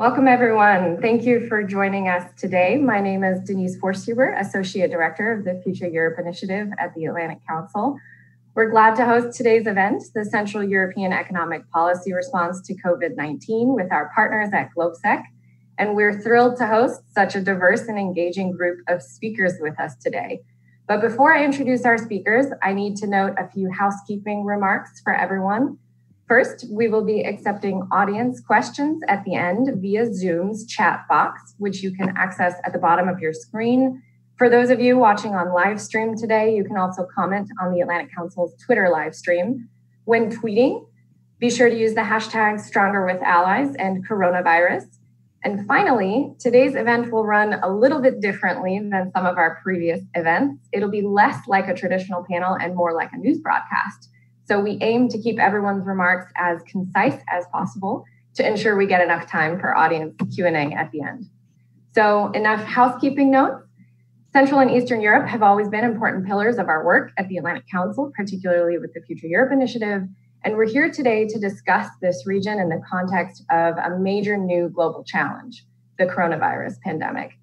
Welcome, everyone. Thank you for joining us today. My name is Denise Forsthuber, Associate Director of the Future Europe Initiative at the Atlantic Council. We're glad to host today's event, the Central European Economic Policy Response to COVID-19 with our partners at GLOBSEC. And we're thrilled to host such a diverse and engaging group of speakers with us today. But before I introduce our speakers, I need to note a few housekeeping remarks for everyone. First, we will be accepting audience questions at the end via Zoom's chat box, which you can access at the bottom of your screen. For those of you watching on live stream today, you can also comment on the Atlantic Council's Twitter live stream. When tweeting, be sure to use the hashtags #StrongerWithAllies and coronavirus. And finally, today's event will run a little bit differently than some of our previous events. It'll be less like a traditional panel and more like a news broadcast. So we aim to keep everyone's remarks as concise as possible to ensure we get enough time for audience Q&A at the end. So enough housekeeping notes. Central and Eastern Europe have always been important pillars of our work at the Atlantic Council, particularly with the Future Europe Initiative. And we're here today to discuss this region in the context of a major new global challenge, the coronavirus pandemic.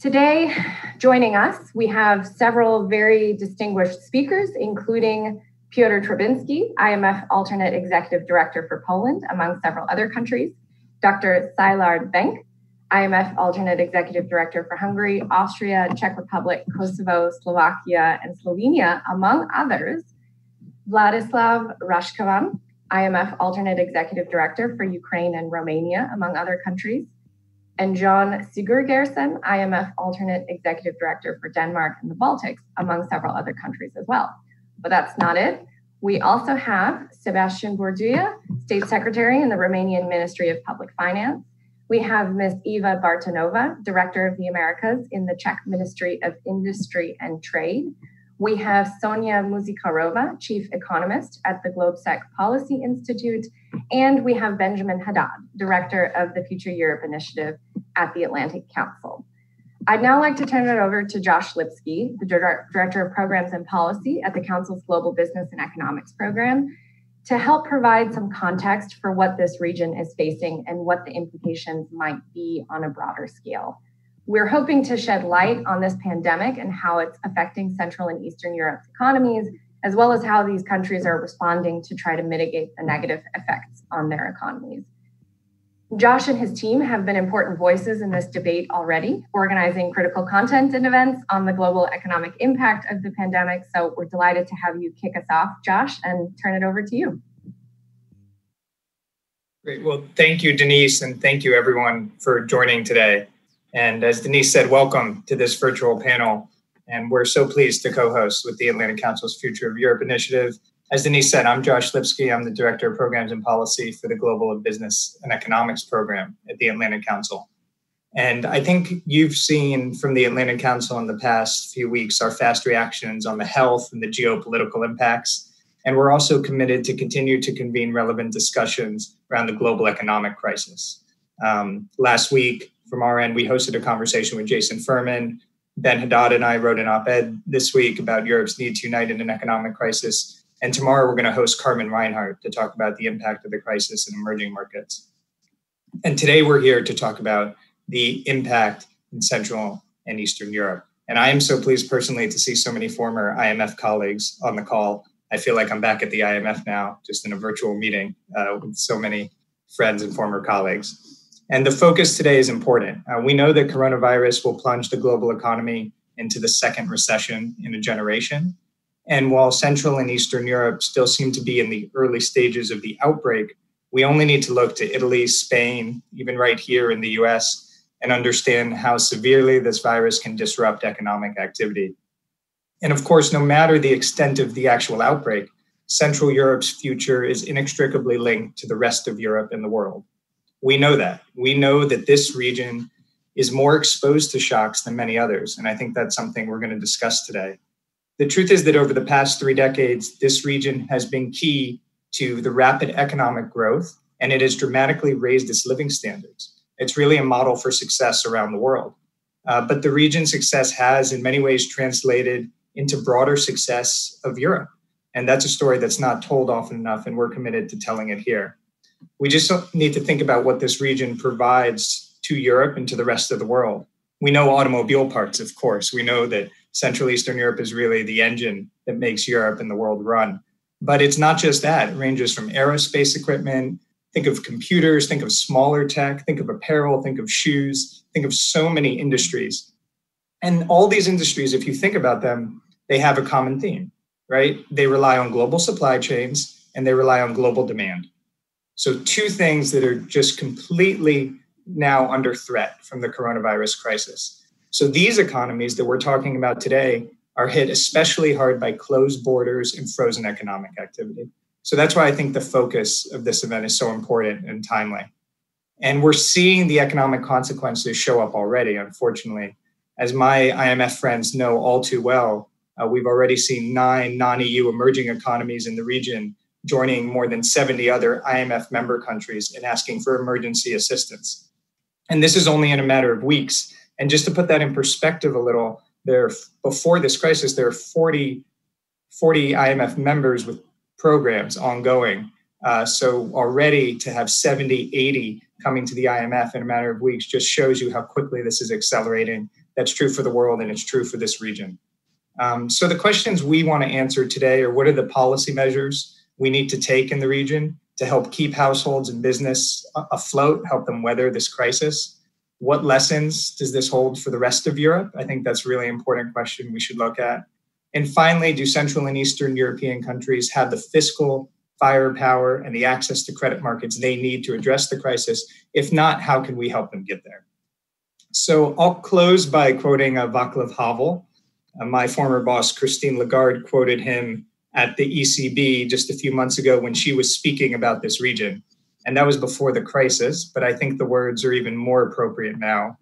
Today, joining us, we have several very distinguished speakers, including Piotr Trzebinski, IMF Alternate Executive Director for Poland, among several other countries, Dr. Szilárd Benk, IMF Alternate Executive Director for Hungary, Austria, Czech Republic, Kosovo, Slovakia, and Slovenia, among others, Vladislav Rashkovan, IMF Alternate Executive Director for Ukraine and Romania, among other countries, and John Sigurgersen, IMF Alternate Executive Director for Denmark and the Baltics, among several other countries as well. But that's not it. We also have Sebastian Burduja, State Secretary in the Romanian Ministry of Public Finance. We have Ms. Eva Bartanova, Director of the Americas in the Czech Ministry of Industry and Trade. We have Sonia Muzikarova, Chief Economist at the GLOBSEC Policy Institute, and we have Benjamin Haddad, Director of the Future Europe Initiative at the Atlantic Council. I'd now like to turn it over to Josh Lipsky, the Director of Programs and Policy at the Council's Global Business and Economics Program, to help provide some context for what this region is facing and what the implications might be on a broader scale. We're hoping to shed light on this pandemic and how it's affecting Central and Eastern Europe's economies, as well as how these countries are responding to try to mitigate the negative effects on their economies. Josh and his team have been important voices in this debate already, organizing critical content and events on the global economic impact of the pandemic. So we're delighted to have you kick us off, Josh, and turn it over to you. Great. Well, thank you, Denise, and thank you, everyone, for joining today. And as Denise said, welcome to this virtual panel. And we're so pleased to co-host with the Atlantic Council's Future of Europe Initiative. As Denise said, I'm Josh Lipsky. I'm the Director of Programs and Policy for the Global Business and Economics Program at the Atlantic Council. And I think you've seen from the Atlantic Council in the past few weeks our fast reactions on the health and the geopolitical impacts. And we're also committed to continue to convene relevant discussions around the global economic crisis. Last week, from our end, we hosted a conversation with Jason Furman. Ben Haddad and I wrote an op-ed this week about Europe's need to unite in an economic crisis. And tomorrow we're going to host Carmen Reinhart to talk about the impact of the crisis in emerging markets. And today we're here to talk about the impact in Central and Eastern Europe. And I am so pleased personally to see so many former IMF colleagues on the call. I feel like I'm back at the IMF now, just in a virtual meeting with so many friends and former colleagues. And the focus today is important. We know that coronavirus will plunge the global economy into the second recession in a generation. And while Central and Eastern Europe still seem to be in the early stages of the outbreak, we only need to look to Italy, Spain, even right here in the US, and understand how severely this virus can disrupt economic activity. And of course, no matter the extent of the actual outbreak, Central Europe's future is inextricably linked to the rest of Europe and the world. We know that. We know that this region is more exposed to shocks than many others. And I think that's something we're going to discuss today. The truth is that over the past 3 decades, this region has been key to the rapid economic growth, and it has dramatically raised its living standards. It's really a model for success around the world. But the region's success has in many ways translated into broader success of Europe. And that's a story that's not told often enough, and we're committed to telling it here. We just need to think about what this region provides to Europe and to the rest of the world. We know automobile parts, of course. We know that Central Eastern Europe is really the engine that makes Europe and the world run. But it's not just that. It ranges from aerospace equipment, think of computers, think of smaller tech, think of apparel, think of shoes, think of so many industries. And all these industries, if you think about them, they have a common theme, right? They rely on global supply chains and they rely on global demand. So two things that are just completely now under threat from the coronavirus crisis. So these economies that we're talking about today are hit especially hard by closed borders and frozen economic activity. So that's why I think the focus of this event is so important and timely. And we're seeing the economic consequences show up already, unfortunately. As my IMF friends know all too well, we've already seen 9 non-EU emerging economies in the region joining more than 70 other IMF member countries and asking for emergency assistance. And this is only in a matter of weeks. And just to put that in perspective a little, before this crisis, there are 40 IMF members with programs ongoing. So already to have 70, 80 coming to the IMF in a matter of weeks just shows you how quickly this is accelerating. That's true for the world and it's true for this region. So the questions we want to answer today are what are the policy measures we need to take in the region to help keep households and business afloat, help them weather this crisis? What lessons does this hold for the rest of Europe? I think that's a really important question we should look at. And finally, do Central and Eastern European countries have the fiscal firepower and the access to credit markets they need to address the crisis? If not, how can we help them get there? So I'll close by quoting Vaclav Havel. My former boss, Christine Lagarde, quoted him at the ECB just a few months ago when she was speaking about this region. And that was before the crisis, but I think the words are even more appropriate now.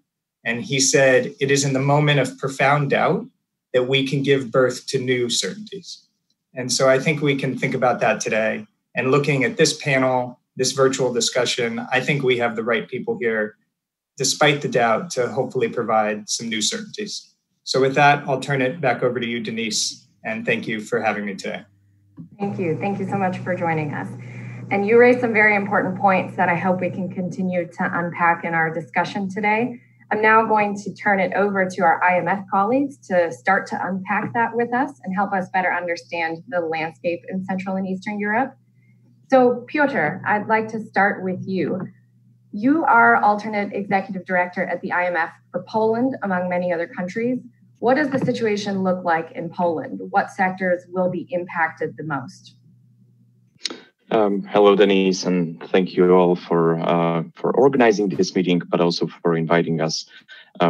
And he said, "It is in the moment of profound doubt that we can give birth to new certainties." And so I think we can think about that today. And looking at this panel, this virtual discussion, I think we have the right people here, despite the doubt, to hopefully provide some new certainties. So with that, I'll turn it back over to you, Denise, and thank you for having me today. Thank you. Thank you so much for joining us. And you raised some very important points that I hope we can continue to unpack in our discussion today. I'm now going to turn it over to our IMF colleagues to start to unpack that with us and help us better understand the landscape in Central and Eastern Europe. So Piotr, I'd like to start with you. You are alternate executive director at the IMF for Poland, among many other countries. What does the situation look like in Poland? What sectors will be impacted the most? Hello, Denise, and thank you all for organizing this meeting, but also for inviting us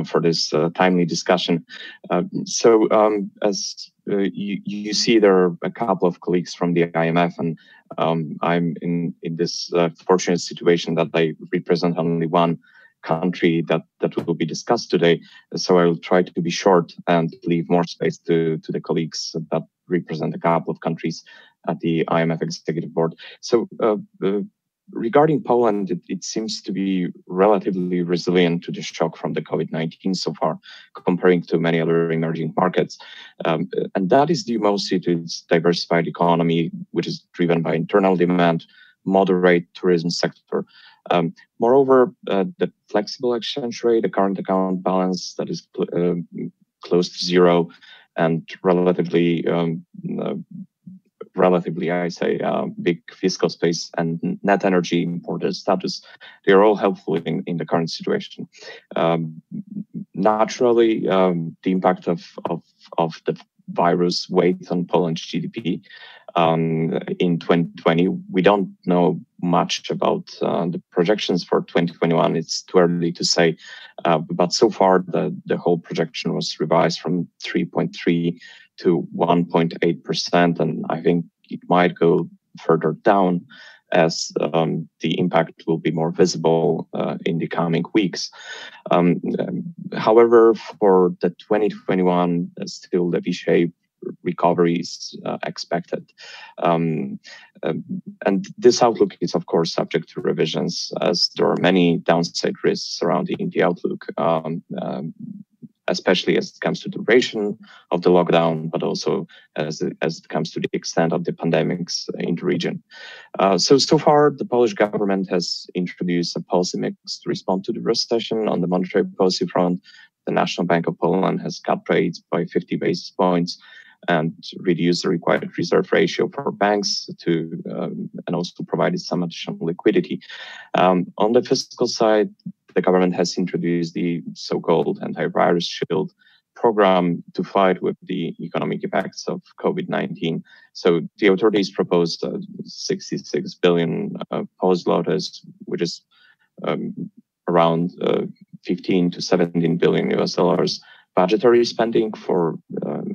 for this timely discussion. As you see, there are a couple of colleagues from the IMF, and I'm in this fortunate situation that I represent only one country that will be discussed today. So I will try to be short and leave more space to the colleagues that represent a couple of countries at the IMF Executive Board. So regarding Poland, it seems to be relatively resilient to the shock from the COVID-19 so far, comparing to many other emerging markets. And that is due mostly to its diversified economy, which is driven by internal demand, moderate tourism sector. Moreover, the flexible exchange rate, the current account balance that is close to zero and relatively, I say, big fiscal space and net energy importer status, they are all helpful in the current situation. Naturally, the impact of the virus weighs on Poland's GDP in 2020. We don't know much about the projections for 2021. It's too early to say, but so far the whole projection was revised from 3.3% to 1.8%, and I think it might go further down as the impact will be more visible in the coming weeks. However, for the 2021, still the V-shaped recovery is expected. And this outlook is, of course, subject to revisions as there are many downside risks surrounding the outlook. especially as it comes to duration of the lockdown, but also as it comes to the extent of the pandemics in the region. So far, the Polish government has introduced a policy mix to respond to the recession. On the monetary policy front, the National Bank of Poland has cut rates by 50 basis points and reduced the required reserve ratio for banks to, and also provided some additional liquidity. On the fiscal side, the government has introduced the so-called antivirus shield program to fight with the economic effects of COVID-19. So the authorities proposed 66 billion zlotys, which is around 15 to 17 billion US dollars budgetary spending for,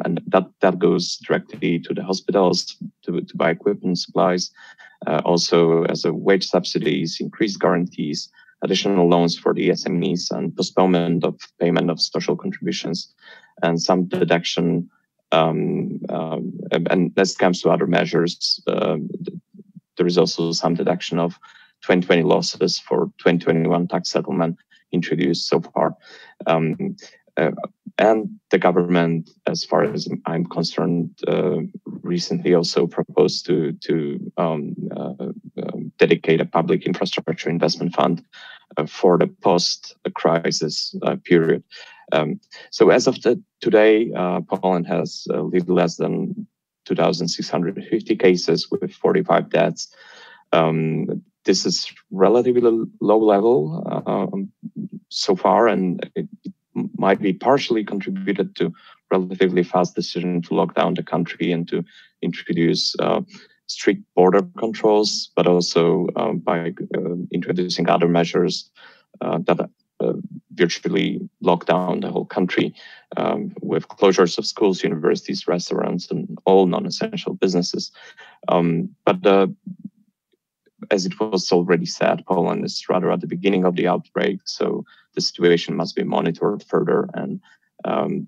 and that goes directly to the hospitals to buy equipment, supplies, also as a wage subsidies, increased guarantees, additional loans for the SMEs and postponement of payment of social contributions and some deduction. And as it comes to other measures, there is also some deduction of 2020 losses for 2021 tax settlement introduced so far. And the government, as far as I'm concerned, recently also proposed to dedicate a public infrastructure investment fund for the post-crisis period. So as of today, Poland has a little less than 2,650 cases with 45 deaths. This is relatively low level so far, and it might be partially contributed to relatively fast decision to lock down the country and to introduce strict border controls, but also by introducing other measures that virtually lock down the whole country with closures of schools, universities, restaurants, and all non-essential businesses. But as it was already said, Poland is rather at the beginning of the outbreak, so the situation must be monitored further, and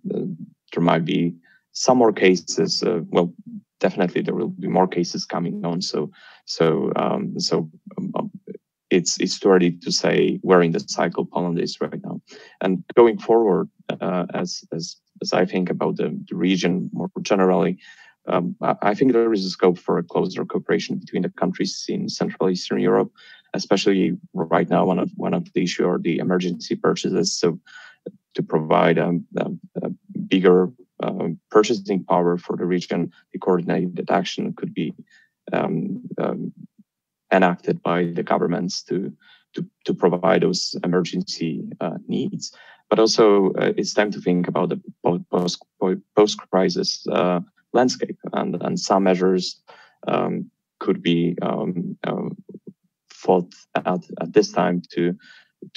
there might be some more cases. Well, definitely there will be more cases coming on. So it's too early to say where in the cycle Poland is right now. And going forward, as I think about the region more generally, I think there is a scope for a closer cooperation between the countries in Central Eastern Europe, especially right now. One of the issue are the emergency purchases. So to provide a bigger purchasing power for the region, the coordinated action could be enacted by the governments to provide those emergency needs. But also, it's time to think about the post-crisis landscape, and some measures could be fought at this time to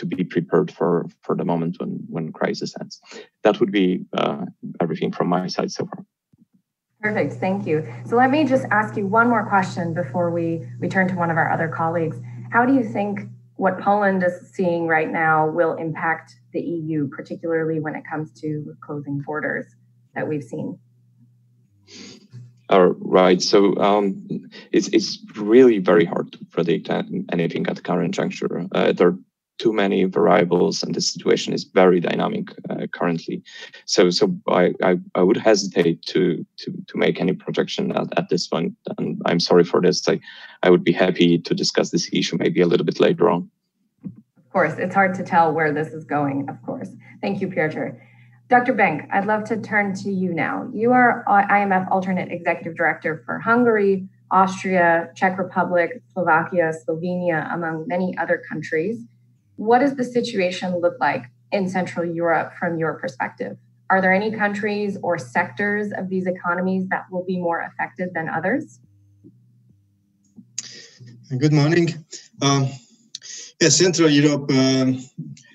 be prepared for the moment when crisis ends. That would be everything from my side so far. Perfect, thank you. So let me just ask you one more question before we turn to one of our other colleagues. How do you think what Poland is seeing right now will impact the EU, particularly when it comes to closing borders that we've seen? Right. So it's really very hard to predict anything at the current juncture. There are too many variables, and the situation is very dynamic currently. So I would hesitate to make any projection at this point. And I'm sorry for this. I would be happy to discuss this issue maybe a little bit later on. Of course, it's hard to tell where this is going, of course. Thank you, Piotr. Dr. Benk, I'd love to turn to you now. You are IMF Alternate Executive Director for Hungary, Austria, Czech Republic, Slovakia, Slovenia, among many other countries. What does the situation look like in Central Europe from your perspective? Are there any countries or sectors of these economies that will be more affected than others? Good morning. Central Europe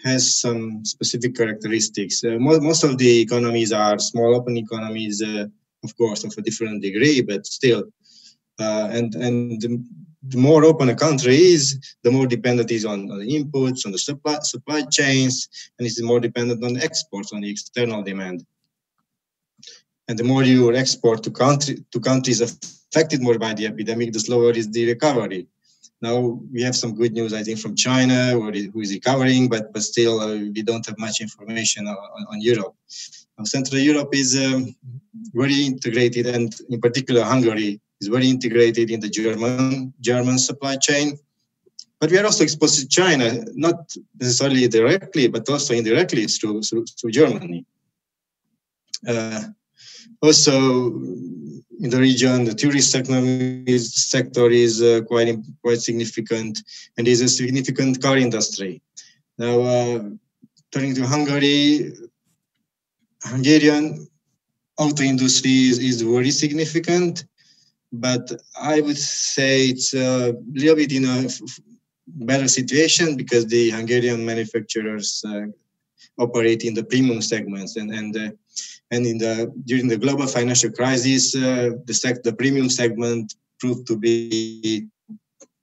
has some specific characteristics. Most of the economies are small open economies, of course, of a different degree, but still. And the more open a country is, the more dependent it is on the inputs, on the supply chains, and it's more dependent on exports, on the external demand. And the more you export to countries affected more by the epidemic, the slower is the recovery. Now we have some good news, I think, from China, who is recovering, but still we don't have much information on Europe. Now, Central Europe is very integrated, and in particular Hungary is very integrated in the German supply chain. But we are also exposed to China, not necessarily directly, but also indirectly through Germany. Also, in the region, the tourist sector is quite significant, and is a significant car industry. Now, turning to Hungary, Hungarian auto industry is very significant, but I would say it's a little bit in a better situation because the Hungarian manufacturers operate in the premium segments, and during the global financial crisis, the premium segment proved to be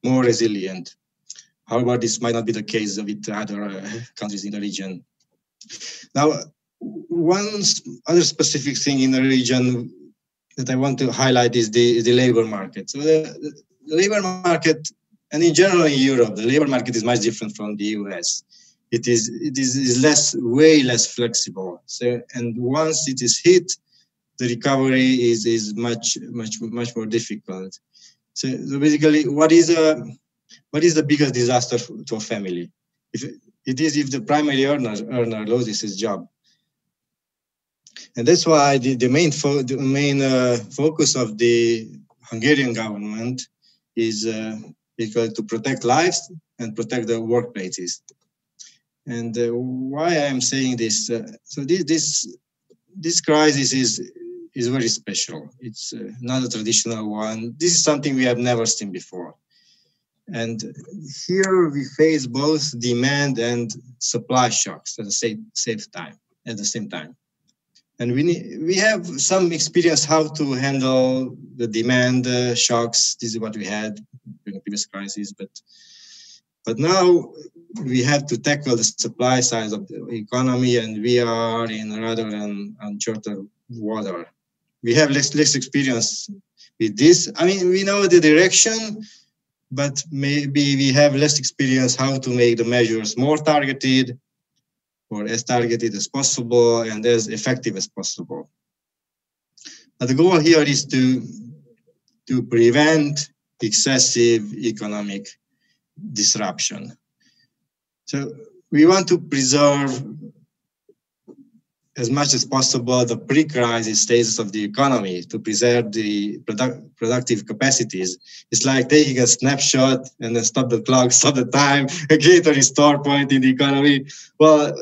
more resilient. However, this might not be the case with other countries in the region. Now, one other specific thing in the region that I want to highlight is the labor market. So the labor market, and in general in Europe, the labor market is much different from the US. It is way less flexible. So, and once it is hit, the recovery is much more difficult. So basically, what is the biggest disaster to a family? If the primary earner loses his job. And that's why the main focus of the Hungarian government is to protect lives and protect the workplaces. And why I'm saying this? So this crisis is very special. It's not a traditional one. This is something we have never seen before. And here we face both demand and supply shocks at the same time. And we have some experience how to handle the demand shocks. This is what we had during the previous crisis, but now we have to tackle the supply side of the economy, and we are in rather uncharted water. We have less experience with this. I mean, we know the direction, but maybe we have less experience how to make the measures more targeted, or as targeted as possible and as effective as possible. Now, the goal here is to prevent excessive economic disruption. So we want to preserve as much as possible the pre-crisis stages of the economy to preserve the productive capacities. It's like taking a snapshot and then stop the clock, stop the time, create a restore point in the economy. Well,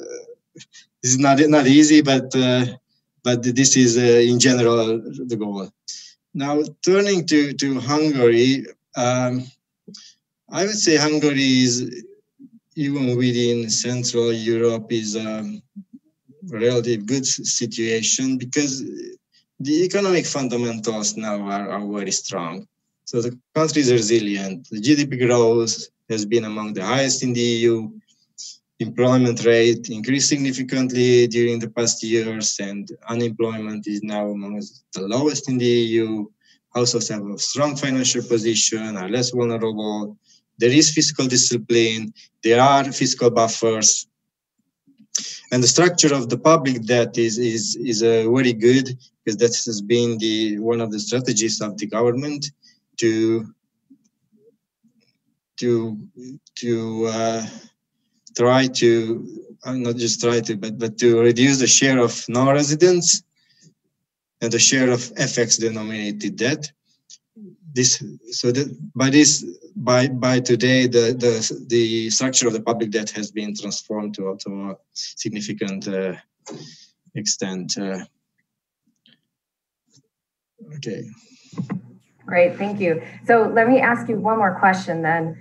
this is not easy, but this is in general the goal. Now, turning to Hungary, I would say Hungary is, even within Central Europe, is relative good situation because the economic fundamentals now are very strong. So the country is resilient. The GDP growth has been among the highest in the EU. Employment rate increased significantly during the past years, and unemployment is now among the lowest in the EU. Households have a strong financial position, are less vulnerable. There is fiscal discipline. There are fiscal buffers. And the structure of the public debt is very good, because that has been one of the strategies of the government to reduce the share of non-residents and the share of FX-denominated debt. By today, the structure of the public debt has been transformed to a significant extent. Okay. Great, thank you. So let me ask you one more question then.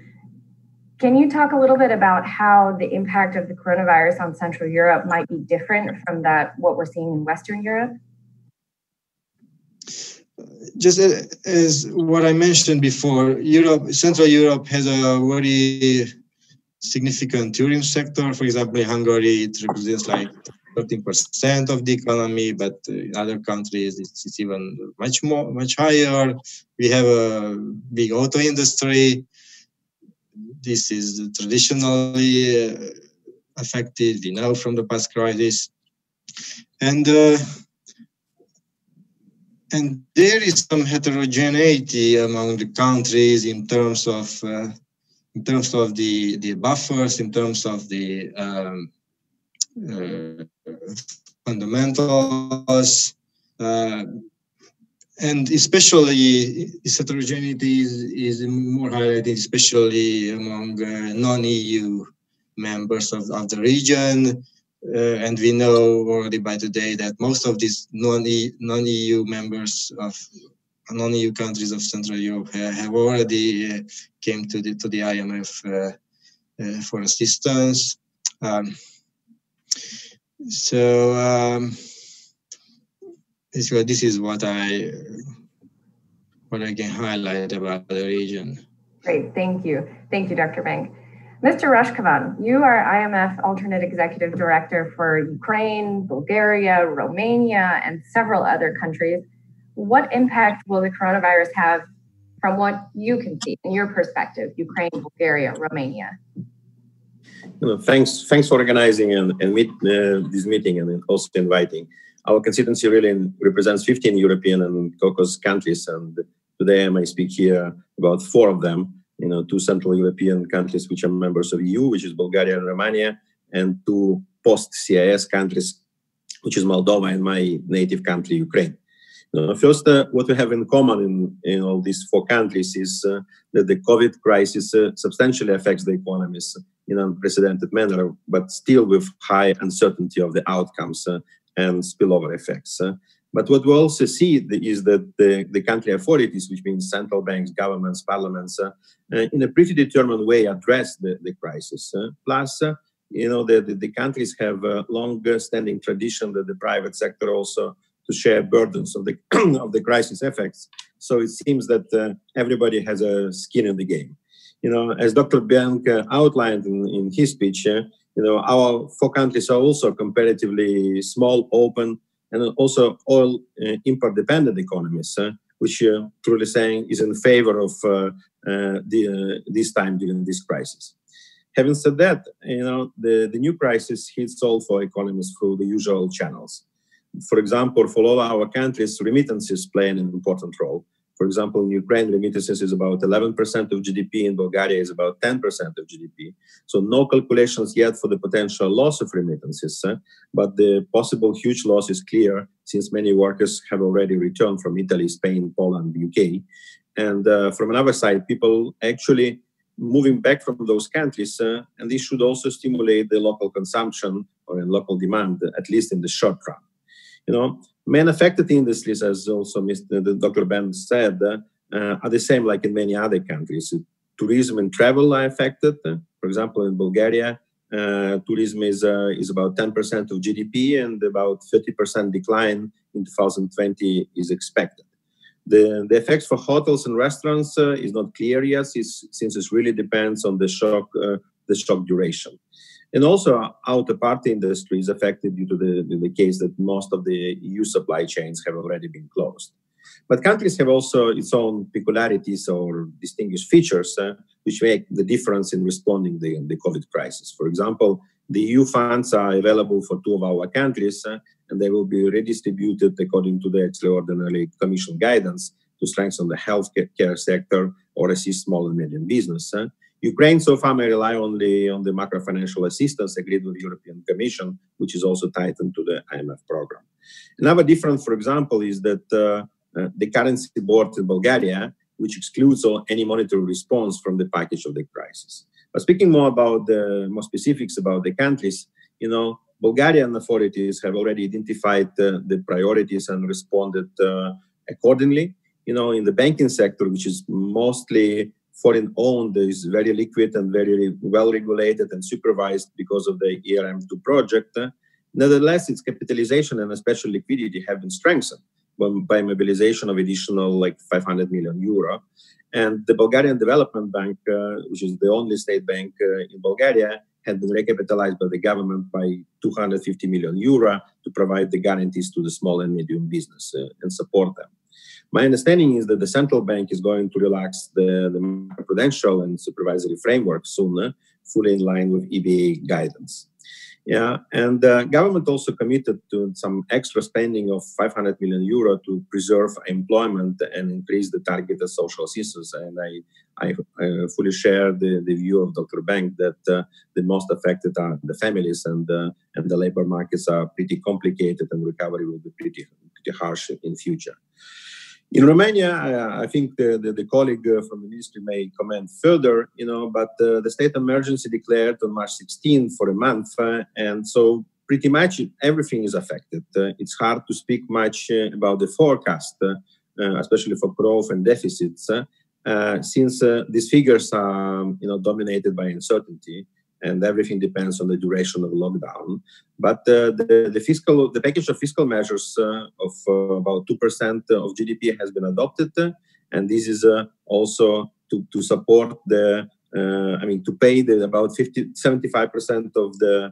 Can you talk a little bit about how the impact of the coronavirus on Central Europe might be different from what we're seeing in Western Europe? Just as what I mentioned before, Central Europe has a very significant tourism sector. For example, in Hungary, it represents like 13% of the economy, but in other countries, it's even much higher. We have a big auto industry. This is traditionally affected, we know from the past crisis. And there is some heterogeneity among the countries in terms of the buffers, in terms of the fundamentals, and especially this heterogeneity is more highlighted, especially among non-EU members of the region. And we know already by today that most of these non-EU members of non-EU countries of Central Europe have already came to the IMF for assistance. So this is what I can highlight about the region. Great, thank you, Dr. Benk. Mr. Rashkovan, you are IMF Alternate Executive Director for Ukraine, Bulgaria, Romania, and several other countries. What impact will the coronavirus have from what you can see in your perspective, Ukraine, Bulgaria, Romania? No, thanks for organizing and this meeting and also inviting. Our constituency really represents 15 European and Caucasus countries, and today I speak here about 4 of them. You know, 2 Central European countries which are members of EU, which is Bulgaria and Romania, and 2 post-CIS countries, which is Moldova and my native country, Ukraine. First, what we have in common in all these 4 countries is that the COVID crisis substantially affects the economies in an unprecedented manner, but still with high uncertainty of the outcomes and spillover effects. But what we also see is that the country authorities, which means central banks, governments, parliaments, in a pretty determined way address the crisis. Plus, the countries have a long-standing tradition that the private sector also to share burdens of the of the crisis effects. So it seems that everybody has a skin in the game. As Dr. Benk outlined in his speech, our 4 countries are also comparatively small, open, and also oil import-dependent economies, which truly saying is in favor of this time during this crisis. Having said that, the new crisis hits all 4 economies through the usual channels. For example, for all our countries, remittances play an important role. For example, in Ukraine, remittances is about 11% of GDP, in Bulgaria is about 10% of GDP. So no calculations yet for the potential loss of remittances, but the possible huge loss is clear since many workers have already returned from Italy, Spain, Poland, UK. And from another side, people actually moving back from those countries, and this should also stimulate the local consumption or in local demand, at least in the short run. Manufactured industries, as also Dr. Benk said, are the same like in many other countries. Tourism and travel are affected. For example, in Bulgaria, tourism is about 10% of GDP, and about 30% decline in 2020 is expected. The effects for hotels and restaurants is not clear yet, since it really depends on the shock duration. And also, auto part industry is affected due to the case that most of the EU supply chains have already been closed. But countries have also its own peculiarities or distinguished features which make the difference in responding to the COVID crisis. For example, the EU funds are available for 2 of our countries, and they will be redistributed according to the extraordinary Commission guidance to strengthen the healthcare sector or assist small and medium business. Ukraine so far may rely only on the macro financial assistance agreed with the European Commission, which is also tightened to the IMF program. Another difference, for example, is that the currency board in Bulgaria, which excludes any monetary response from the package of the crisis. But speaking more about more specifics about the countries, Bulgarian authorities have already identified the priorities and responded accordingly. In the banking sector, which is mostly foreign-owned, is very liquid and very well-regulated and supervised because of the ERM2 project. Nevertheless, its capitalization and especially liquidity have been strengthened by mobilization of additional like 500 million euro. And the Bulgarian Development Bank, which is the only state bank in Bulgaria, had been recapitalized by the government by 250 million euro to provide the guarantees to the small and medium business and support them. My understanding is that the central bank is going to relax the prudential and supervisory framework sooner, fully in line with EBA guidance. Yeah, and the government also committed to some extra spending of 500 million euro to preserve employment and increase the targeted social assistance. And I fully share the view of Dr. Benk that the most affected are the families, and the labor markets are pretty complicated, and recovery will be pretty harsh in future. In Romania, I think the colleague from the ministry may comment further, you know, but the state emergency declared on March 16 for a month, and so pretty much everything is affected. It's hard to speak much about the forecast, especially for growth and deficits, since these figures are, you know, dominated by uncertainty, and everything depends on the duration of lockdown. But the package of fiscal measures of about 2% of GDP has been adopted, and this is also to support the, to pay the about 75% of the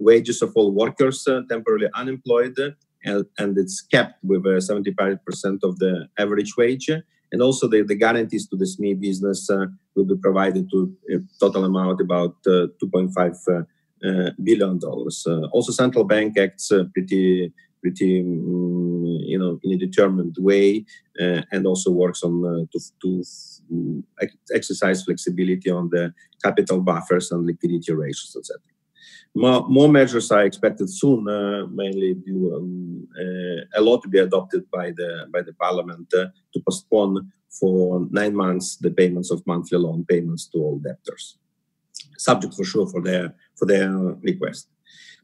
wages of all workers temporarily unemployed, and it's capped with 75% of the average wage. And also the guarantees to the SME business will be provided to a total amount about $2.5 billion. Also, central bank acts pretty, in a determined way, and also works on to exercise flexibility on the capital buffers and liquidity ratios, etc. More measures are expected soon, mainly due, a lot to be adopted by the Parliament to postpone for 9 months the payments of monthly loan payments to all debtors, subject for sure for their request.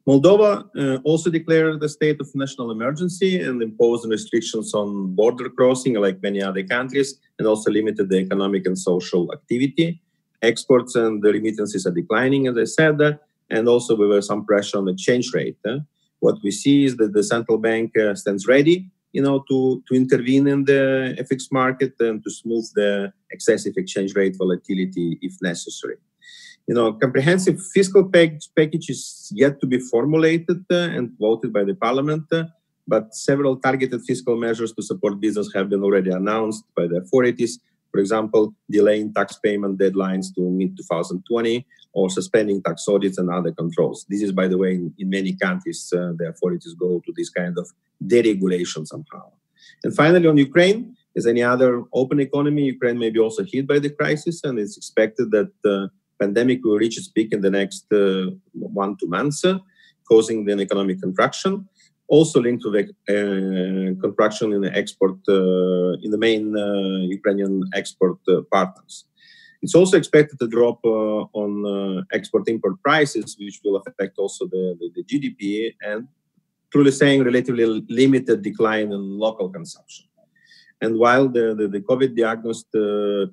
Moldova also declared the state of national emergency and imposed restrictions on border crossing, like many other countries, and also limited the economic and social activity. Exports and the remittances are declining, as I said. And also we were some pressure on the exchange rate. What we see is that the central bank stands ready, you know, to intervene in the FX market and to smooth the excessive exchange rate volatility if necessary. You know, comprehensive fiscal package is yet to be formulated and voted by the Parliament, but several targeted fiscal measures to support business have been already announced by the authorities. For example, delaying tax payment deadlines to mid-2020 or suspending tax audits and other controls. This is, by the way, in many countries, the authorities go to this kind of deregulation somehow. And finally, on Ukraine, as any other open economy, Ukraine may be also hit by the crisis, and it's expected that the pandemic will reach its peak in the next 1 to 2 months, causing an economic contraction. Also linked to the contraction in the export, in the main Ukrainian export partners. It's also expected to drop on export-import prices, which will affect also the GDP, and truly saying relatively limited decline in local consumption. And while the COVID-diagnosed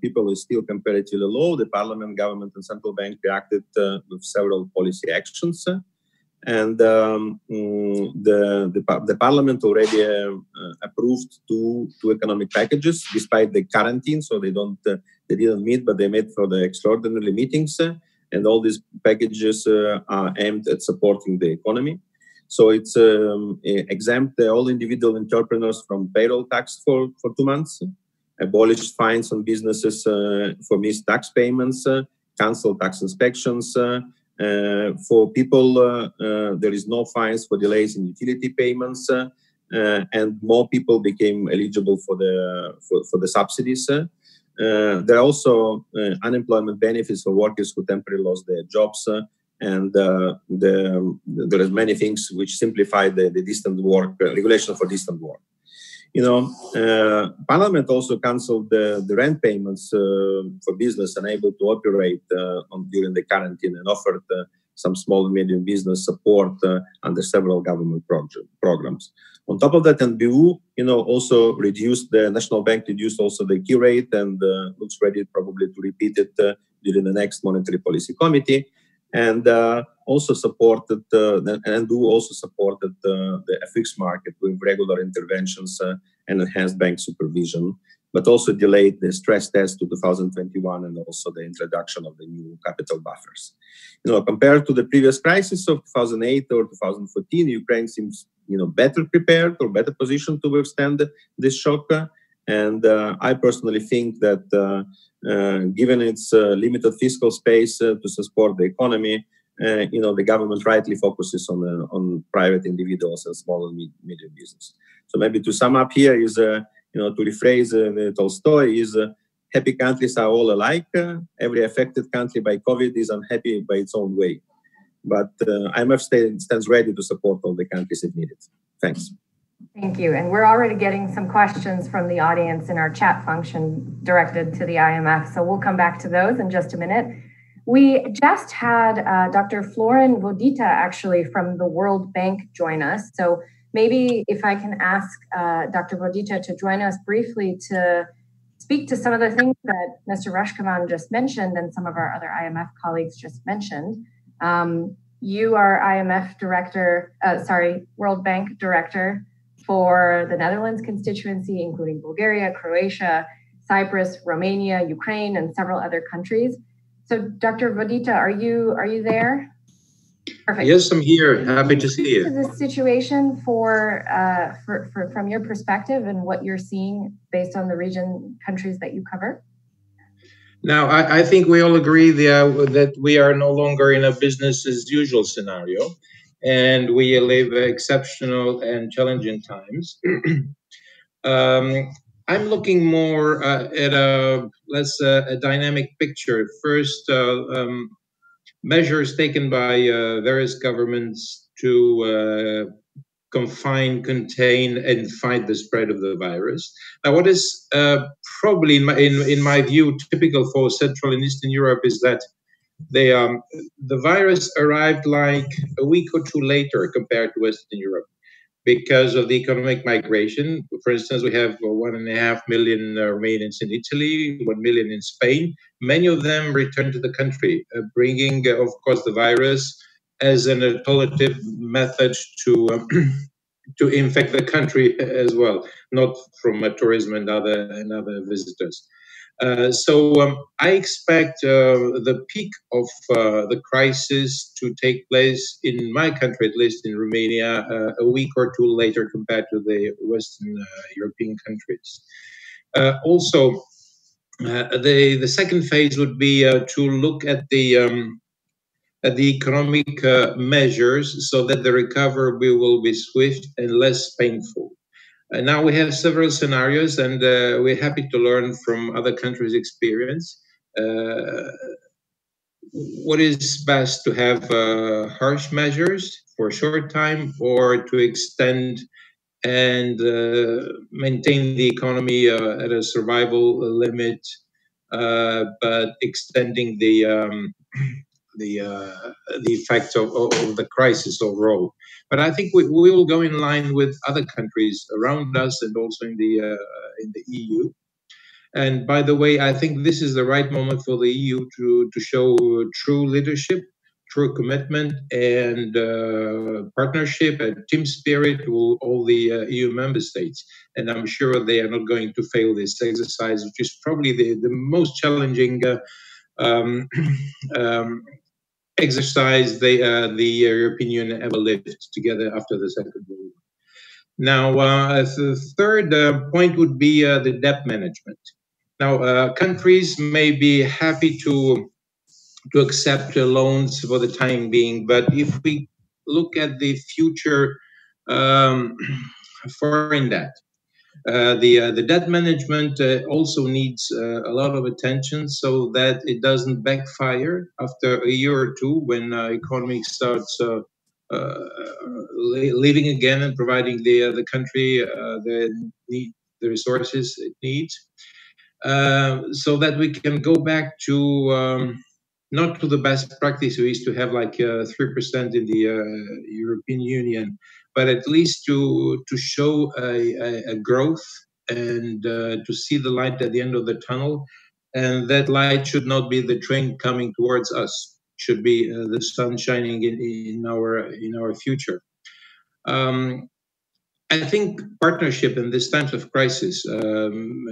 people is still comparatively low, the Parliament, government and central bank reacted with several policy actions. And the Parliament already approved two economic packages despite the quarantine, so they didn't meet, but they met for the extraordinary meetings, and all these packages are aimed at supporting the economy. So it's exempt all individual entrepreneurs from payroll tax for 2 months, abolish fines on businesses for missed tax payments, cancel tax inspections. For people, there is no fines for delays in utility payments, and more people became eligible for the subsidies. There are also unemployment benefits for workers who temporarily lost their jobs, and there are many things which simplify the distant work regulation for distant work. You know, Parliament also cancelled the rent payments for business unable to operate during the quarantine, and offered some small and medium business support under several government programs. On top of that, NBU, you know, also reduced the National Bank reduced also the key rate, and looks ready probably to repeat it during the next Monetary Policy Committee, and also supported the FX market with regular interventions and enhanced bank supervision. but also delayed the stress test to 2021 and also the introduction of the new capital buffers. You know, compared to the previous crisis of 2008 or 2014, Ukraine seems, you know, better prepared or better positioned to withstand this shock. And I personally think that given its limited fiscal space to support the economy, you know, the government rightly focuses on private individuals and small and medium business. So maybe to sum up here is, you know, to rephrase Tolstoy is, happy countries are all alike. Every affected country by COVID is unhappy by its own way. But IMF stands ready to support all the countries if needed. Thanks. Thank you. And we're already getting some questions from the audience in our chat function directed to the IMF. So we'll come back to those in just a minute. We just had Dr. Florin Vodiță, actually, from the World Bank join us. So maybe if I can ask Dr. Vodiță to join us briefly to speak to some of the things that Mr. Rashkovan just mentioned and some of our other IMF colleagues just mentioned. You are IMF director, World Bank director for the Netherlands constituency, including Bulgaria, Croatia, Cyprus, Romania, Ukraine, and several other countries. So, Dr. Vodiță, are you there? Perfect. Yes, I'm here. Happy to see you. To the situation for from your perspective and what you're seeing based on the region countries that you cover. Now, I think we all agree that we are no longer in a business as usual scenario, and we live exceptional and challenging times. I'm looking more at a dynamic picture. First, measures taken by various governments to confine, contain, and fight the spread of the virus. Now, what is probably, in my view, typical for Central and Eastern Europe is that the virus arrived like a week or two later compared to Western Europe. Because of the economic migration, for instance, we have 1.5 million Romanians in Italy, 1 million in Spain. Many of them returned to the country, bringing, of course, the virus as an alternative method to infect the country as well, not from tourism and other visitors. I expect the peak of the crisis to take place in my country, at least in Romania, a week or two later compared to the Western European countries. The second phase would be to look at the economic measures so that the recovery will be swift and less painful. Now we have several scenarios, and we're happy to learn from other countries' experience. What is best to have harsh measures for a short time, or to extend and maintain the economy at a survival limit, but extending the effects of the crisis overall. But I think we will go in line with other countries around us and also in the EU. And by the way, I think this is the right moment for the EU to show true leadership, true commitment, and partnership and team spirit with all the EU member states. And I'm sure they are not going to fail this exercise, which is probably the most challenging exercise the European Union ever lived together after the Second World War. Now, the third point would be the debt management. Now, countries may be happy to accept loans for the time being, but if we look at the future foreign debt, the debt management also needs a lot of attention so that it doesn't backfire after a year or two when economy starts living again and providing the country the resources it needs, so that we can go back to not to the best practice we used to have, like 3% in the European Union, but at least to show a growth and to see the light at the end of the tunnel. And that light should not be the train coming towards us, it should be the sun shining in our future. I think partnership in these times of crisis,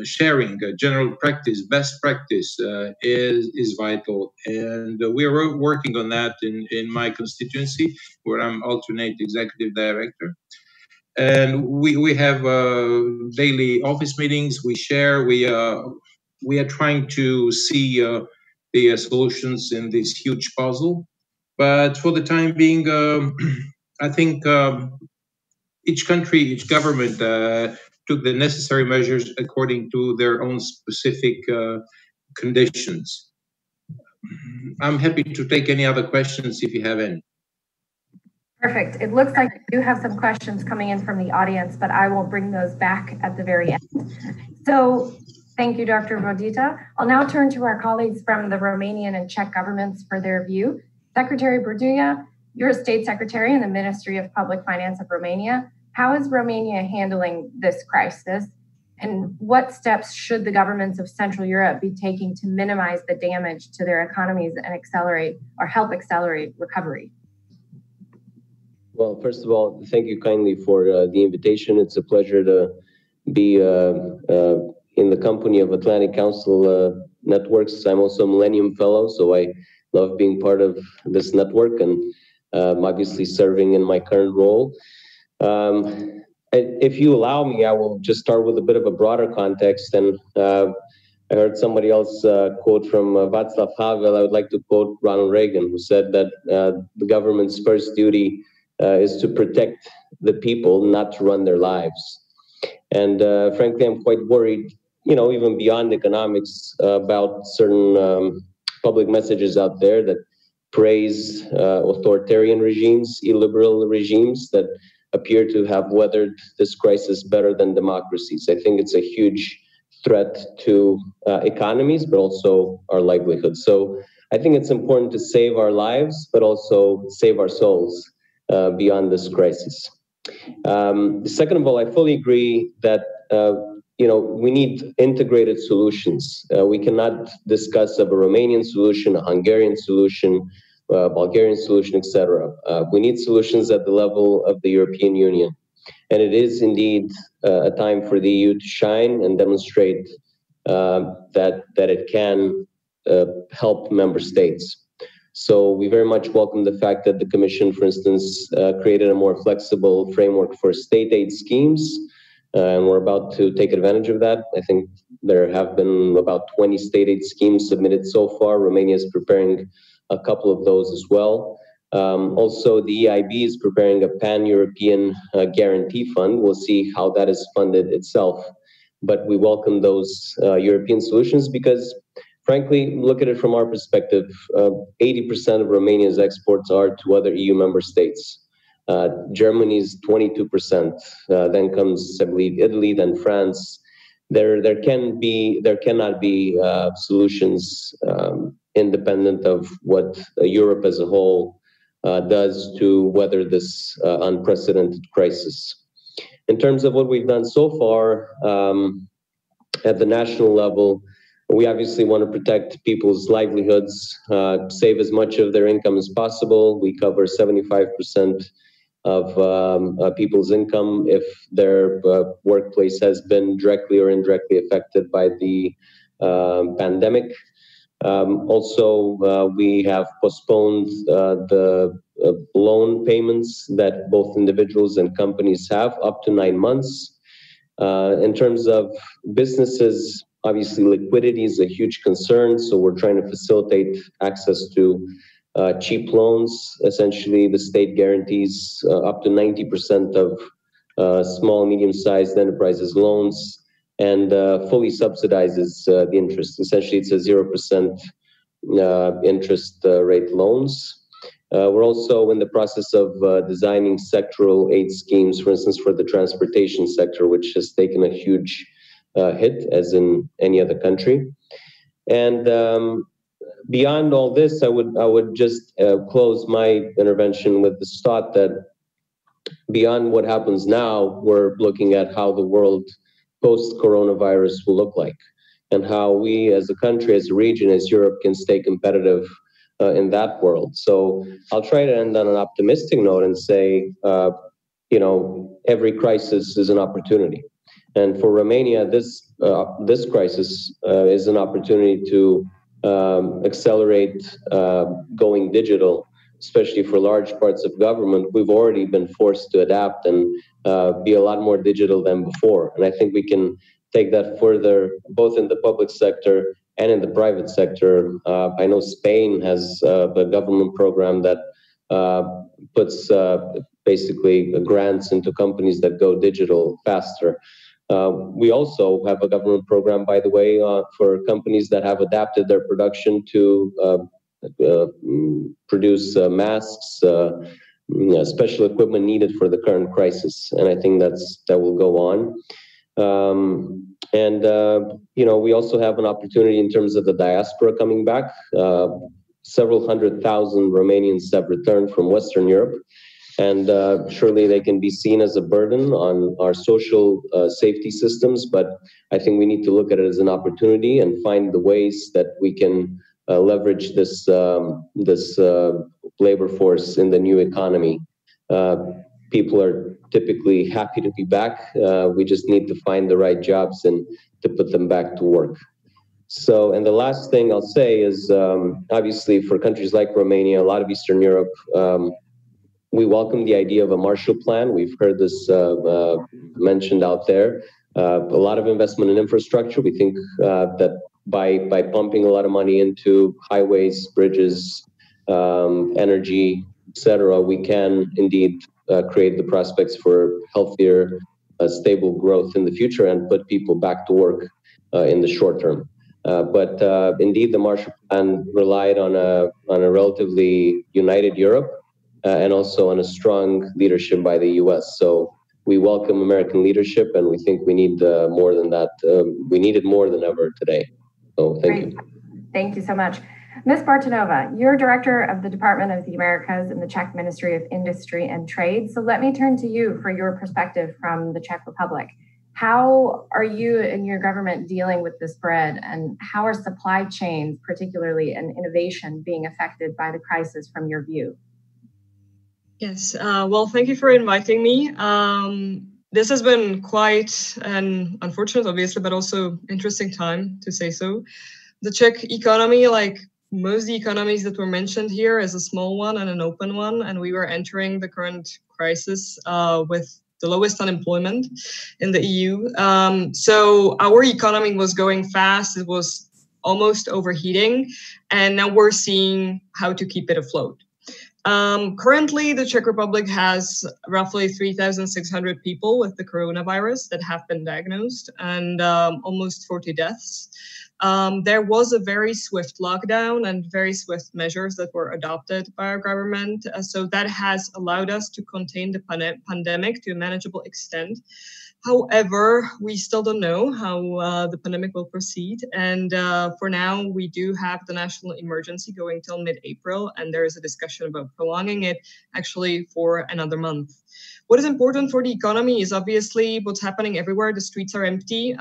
sharing general practice, best practice is vital. And we are working on that in my constituency, where I'm alternate executive director. And we have daily office meetings. We share, we are trying to see the solutions in this huge puzzle. But for the time being, I think each country, each government took the necessary measures according to their own specific conditions. I'm happy to take any other questions if you have any. Perfect. It looks like you have some questions coming in from the audience, but I will bring those back at the very end. So thank you, Dr. Vodiță. I'll now turn to our colleagues from the Romanian and Czech governments for their view. Secretary Burduja, you're a state secretary in the Ministry of Public Finance of Romania. How is Romania handling this crisis? And what steps should the governments of Central Europe be taking to minimize the damage to their economies and accelerate or help accelerate recovery? Well, first of all, thank you kindly for the invitation. It's a pleasure to be in the company of Atlantic Council networks. I'm also a Millennium Fellow, so I love being part of this network, and obviously serving in my current role. If you allow me, I will just start with a bit of a broader context. And I heard somebody else quote from Vaclav Havel. I would like to quote Ronald Reagan, who said that the government's first duty is to protect the people, not to run their lives. And frankly, I'm quite worried, you know, even beyond economics, about certain public messages out there that praise authoritarian regimes, illiberal regimes that appear to have weathered this crisis better than democracies. I think it's a huge threat to economies, but also our livelihood. So I think it's important to save our lives, but also save our souls beyond this crisis. Second of all, I fully agree that you know, we need integrated solutions. We cannot discuss of a Romanian solution, a Hungarian solution, a Bulgarian solution, etc. We need solutions at the level of the European Union. And it is indeed a time for the EU to shine and demonstrate that it can help member states. So we very much welcome the fact that the Commission, for instance, created a more flexible framework for state aid schemes. And we're about to take advantage of that. I think there have been about 20 state aid schemes submitted so far. Romania is preparing a couple of those as well. Also, the EIB is preparing a pan-European guarantee fund. We'll see how that is funded itself. But we welcome those European solutions because, frankly, look at it from our perspective, 80% of Romania's exports are to other EU member states. Germany's 22%, then comes, I believe, Italy, then France. There cannot be solutions independent of what Europe as a whole does to weather this unprecedented crisis. In terms of what we've done so far at the national level, we obviously want to protect people's livelihoods, save as much of their income as possible. We cover 75% of people's income if their workplace has been directly or indirectly affected by the pandemic. Also, we have postponed the loan payments that both individuals and companies have up to 9 months. In terms of businesses, obviously liquidity is a huge concern, so we're trying to facilitate access to cheap loans. Essentially, the state guarantees up to 90% of small, medium-sized enterprises loans and fully subsidizes the interest. Essentially, it's a 0% interest rate loans. We're also in the process of designing sectoral aid schemes, for instance, for the transportation sector, which has taken a huge hit as in any other country. And beyond all this, I would just close my intervention with this thought that beyond what happens now, we're looking at how the world post-coronavirus will look like and how we as a country, as a region, as Europe can stay competitive in that world. So I'll try to end on an optimistic note and say, you know, every crisis is an opportunity. And for Romania, this crisis is an opportunity to accelerate going digital, especially for large parts of government. We've already been forced to adapt and be a lot more digital than before. And I think we can take that further, both in the public sector and in the private sector. I know Spain has a government program that puts basically grants into companies that go digital faster. We also have a government program, by the way, for companies that have adapted their production to produce masks, special equipment needed for the current crisis. And I think that will go on. You know, we also have an opportunity in terms of the diaspora coming back. Several 100,000 Romanians have returned from Western Europe. And surely they can be seen as a burden on our social safety systems, but I think we need to look at it as an opportunity and find the ways that we can leverage this labor force in the new economy. People are typically happy to be back. We just need to find the right jobs and to put them back to work. So, and the last thing I'll say is, obviously, for countries like Romania, a lot of Eastern Europe, we welcome the idea of a Marshall Plan. We've heard this mentioned out there. A lot of investment in infrastructure. We think that by pumping a lot of money into highways, bridges, energy, etc., we can indeed create the prospects for healthier, stable growth in the future and put people back to work in the short term. But indeed, the Marshall Plan relied on a relatively united Europe. And also on a strong leadership by the U.S. So we welcome American leadership, and we think we need more than that. We need it more than ever today. So thank you. Thank you so much. Ms. Bartanova, you're Director of the Department of the Americas in the Czech Ministry of Industry and Trade. So let me turn to you for your perspective from the Czech Republic. How are you and your government dealing with the spread, and how are supply chains, particularly and innovation, being affected by the crisis from your view? Yes, well, thank you for inviting me. This has been quite an unfortunate, obviously, but also interesting time, to say so. The Czech economy, like most of the economies that were mentioned here, is a small one and an open one, and we were entering the current crisis with the lowest unemployment in the EU. So our economy was going fast, it was almost overheating, and now we're seeing how to keep it afloat. Currently, the Czech Republic has roughly 3,600 people with the coronavirus that have been diagnosed and almost 40 deaths. There was a very swift lockdown and very swift measures that were adopted by our government. So that has allowed us to contain the pandemic to a manageable extent. However, we still don't know how the pandemic will proceed. And for now, we do have the national emergency going till mid-April, and there is a discussion about prolonging it actually for another month. What is important for the economy is obviously what's happening everywhere. The streets are empty.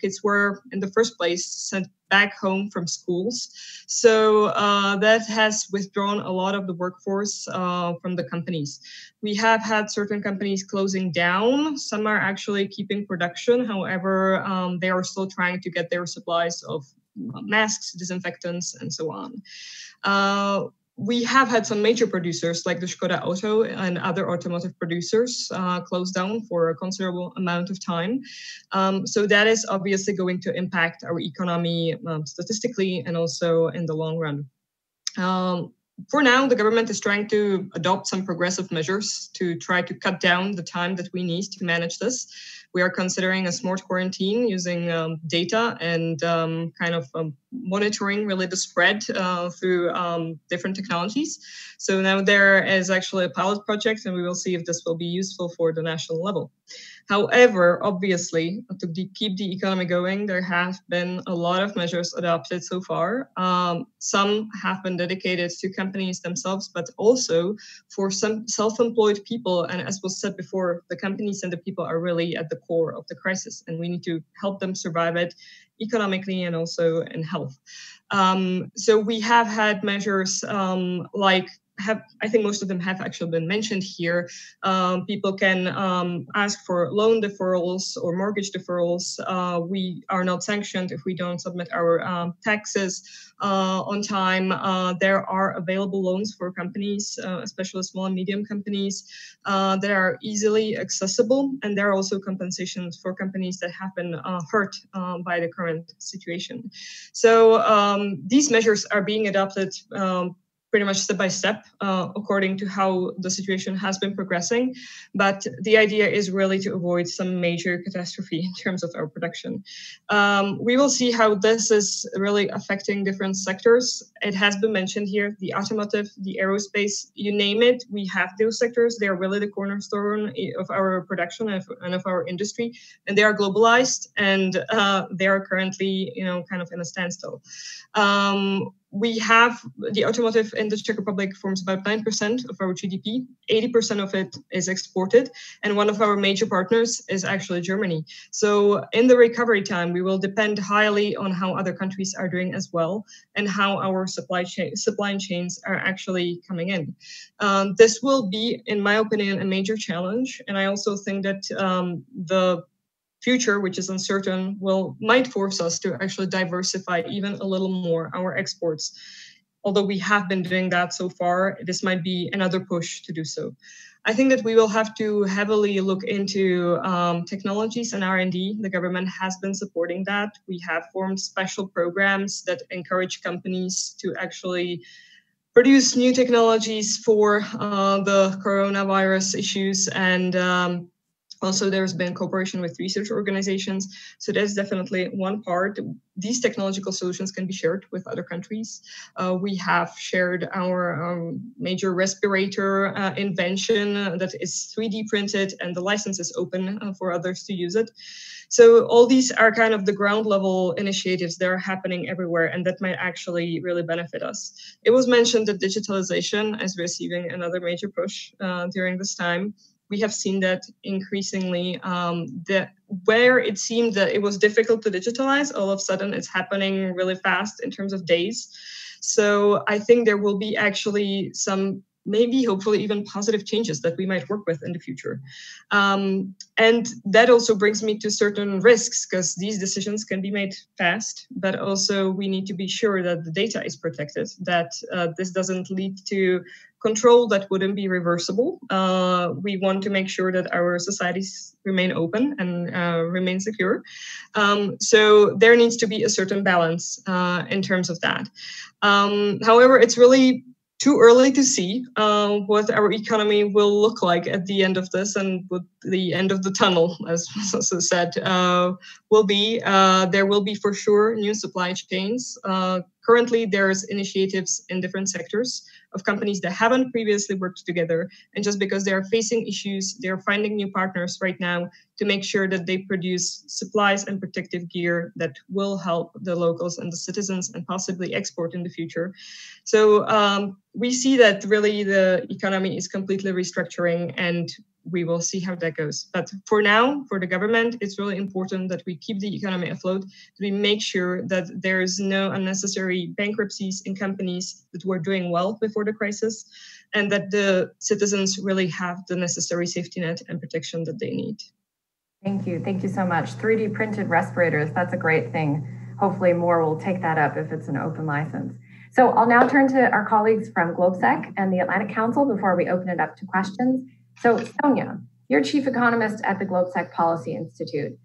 Kids were, in the first place, sent back home from schools. So that has withdrawn a lot of the workforce from the companies. We have had certain companies closing down. Some are actually keeping production. However, they are still trying to get their supplies of masks, disinfectants, and so on. We have had some major producers like the Škoda Auto and other automotive producers closed down for a considerable amount of time. So that is obviously going to impact our economy statistically and also in the long run. For now, the government is trying to adopt some progressive measures to try to cut down the time that we need to manage this. We are considering a smart quarantine using data and kind of monitoring really the spread through different technologies. So now there is actually a pilot project, and we will see if this will be useful for the national level. However, obviously, to keep the economy going, there have been a lot of measures adopted so far. Some have been dedicated to companies themselves, but also for some self-employed people. And as was said before, the companies and the people are really at the core of the crisis, and we need to help them survive it economically and also in health. So we have had measures like have, I think most of them have actually been mentioned here. People can ask for loan deferrals or mortgage deferrals. We are not sanctioned if we don't submit our taxes on time. There are available loans for companies, especially small and medium companies, that are easily accessible. And there are also compensations for companies that have been hurt by the current situation. So these measures are being adopted pretty much step by step, according to how the situation has been progressing. But the idea is really to avoid some major catastrophe in terms of our production. We will see how this is really affecting different sectors. It has been mentioned here, the automotive, the aerospace, you name it, we have those sectors. They are really the cornerstone of our production and of our industry. And they are globalized, and they are currently, you know, kind of in a standstill. We have the automotive in the Czech Republic forms about 9% of our GDP. 80% of it is exported. And one of our major partners is actually Germany. So in the recovery time, we will depend highly on how other countries are doing as well and how our supply chains are actually coming in. This will be, in my opinion, a major challenge. And I also think that the future, which is uncertain, might force us to actually diversify even a little more our exports. Although we have been doing that so far, this might be another push to do so. I think that we will have to heavily look into technologies and R&D. The government has been supporting that. We have formed special programs that encourage companies to actually produce new technologies for the coronavirus issues, and also, there's been cooperation with research organizations. So that's definitely one part. These technological solutions can be shared with other countries. We have shared our major respirator invention that is 3D printed, and the license is open for others to use it. So all these are kind of the ground level initiatives that are happening everywhere, and that might actually really benefit us. It was mentioned that digitalization is receiving another major push during this time. We have seen that increasingly, that where it seemed that it was difficult to digitalize, all of a sudden it's happening really fast in terms of days. So I think there will be actually some, maybe hopefully even positive changes that we might work with in the future. And that also brings me to certain risks, because these decisions can be made fast, but also we need to be sure that the data is protected, that this doesn't lead to control that wouldn't be reversible. We want to make sure that our societies remain open and remain secure. So there needs to be a certain balance in terms of that. However, it's really too early to see what our economy will look like at the end of this, and what the end of the tunnel, as was also said, will be. There will be for sure new supply chains. Currently, there's initiatives in different sectors of companies that haven't previously worked together. And just because they are facing issues, they're finding new partners right now to make sure that they produce supplies and protective gear that will help the locals and the citizens and possibly export in the future. So we see that really the economy is completely restructuring, and we will see how that goes. But for now, for the government, it's really important that we keep the economy afloat, that we make sure that there's no unnecessary bankruptcies in companies that were doing well before the crisis, and that the citizens really have the necessary safety net and protection that they need. Thank you so much. 3D printed respirators, that's a great thing. Hopefully more will take that up if it's an open license. So I'll now turn to our colleagues from GLOBSEC and the Atlantic Council before we open it up to questions. So Sonia, you're chief economist at the GLOBSEC Policy Institute.